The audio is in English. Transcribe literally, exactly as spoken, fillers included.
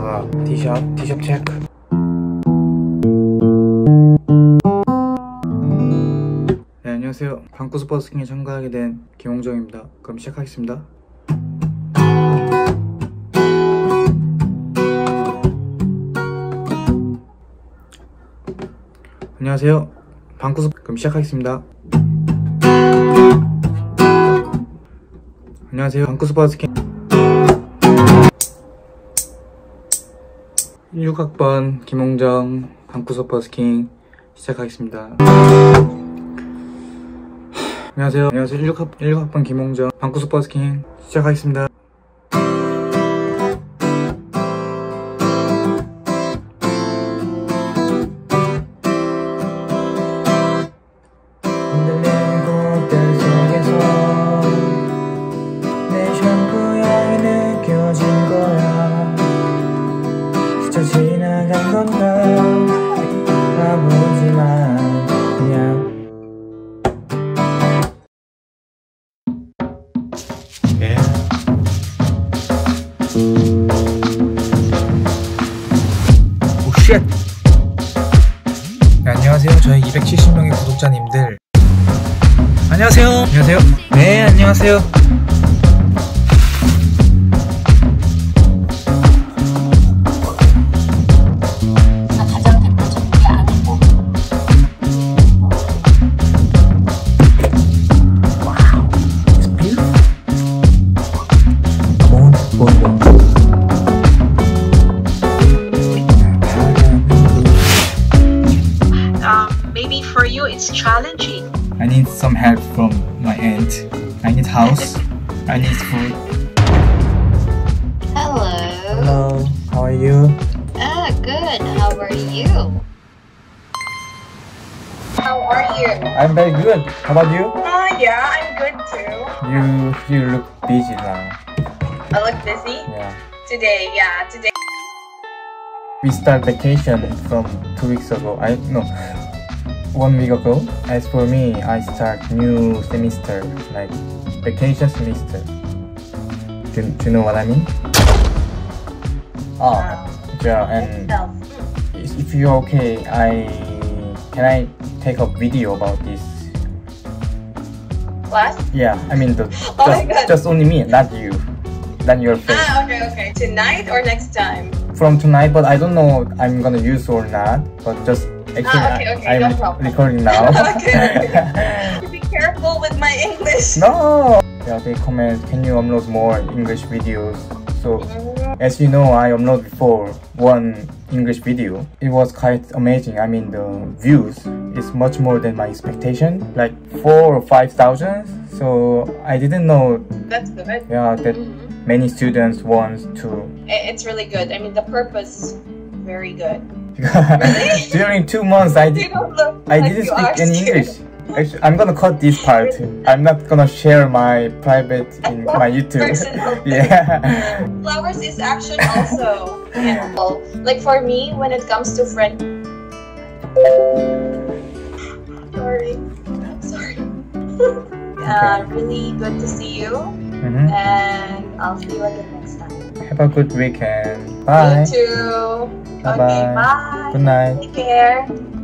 여기다가 D샵, D샵 체크. 네, 안녕하세요. 방구석 버스킹에 참가하게 된 김홍정입니다. 그럼 시작하겠습니다. 안녕하세요. 방구석 그럼 시작하겠습니다. 안녕하세요. 방구석 버스킹 십육 학번 김홍정 방구석 버스킹 시작하겠습니다. 안녕하세요. 안녕하세요. 십육 학, 십육 학번 김홍정 방구석 버스킹 시작하겠습니다. 지나간 건가 바보지만 그냥 yeah. 오, 쉣. 네, 안녕하세요. 저희 이백칠십 명의 구독자님들 안녕하세요. 안녕하세요. 네, 안녕하세요. For you, it's challenging. I need some help from my aunt. I need house. I need food. Hello. Hello. How are you? Ah, good. How are you? How are you? I'm very good. How about you? Ah, uh, yeah, I'm good too. You, you look busy now. I look busy? Yeah. Today, yeah, today. We start vacation from two weeks ago. I no. One week ago. As for me, I start new semester, like vacation semester. Do, do you know what I mean? Oh, yeah. And if you're okay, I can I take a video about this? What? Yeah, I mean the just, oh just only me, not you, not your friend. Ah, okay, okay. Tonight or next time? From tonight, but I don't know I'm gonna use or not. But just. Actually, ah, okay, okay, I'm no problem. Recording now. Okay, okay. Be careful with my English. No! Yeah, they comment, can you upload more English videos? So, as you know, I uploaded before one English video. It was quite amazing. I mean, the views is much more than my expectation. Like four or five thousand. So, I didn't know. That's good. Yeah, that mm-hmm. many students want to. It's really good. I mean, the purpose, very good. Really? During two months, I, did, I like didn't speak any scared. English. Actually, I'm gonna cut this part. I'm not gonna share my private in my YouTube. Yeah. Flowers is action also. Yeah. Like for me, when it comes to friend. Sorry, I'm sorry. uh, okay. Really good to see you, mm-hmm. and I'll see you again next time. Have a good weekend. Bye. You too. Bye-bye. Okay, bye. Good night. Take care.